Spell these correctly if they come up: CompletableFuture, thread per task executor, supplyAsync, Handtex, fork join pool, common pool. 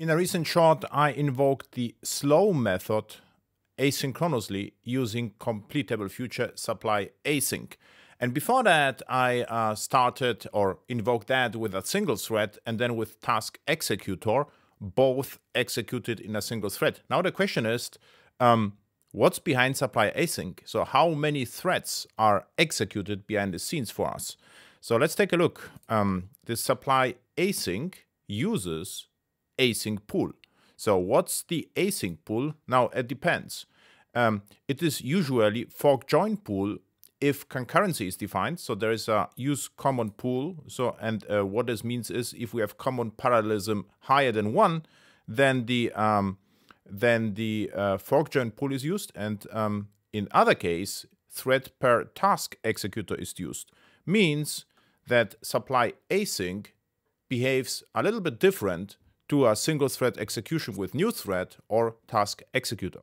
In a recent shot, I invoked the slow method asynchronously using CompletableFuture supplyAsync. And before that, I started or invoked that with a single thread and then with task executor, both executed in a single thread. Now the question is, what's behind supplyAsync? So how many threads are executed behind the scenes for us? So let's take a look. This supplyAsync uses async pool. So what's the async pool? Now it depends. It is usually fork join pool if concurrency is defined. So there is a use common pool. So what this means is if we have common parallelism higher than one, then the fork join pool is used. And in other case, thread per task executor is used. Means that supplyAsync behaves a little bit different to a single thread execution with new thread or task executor.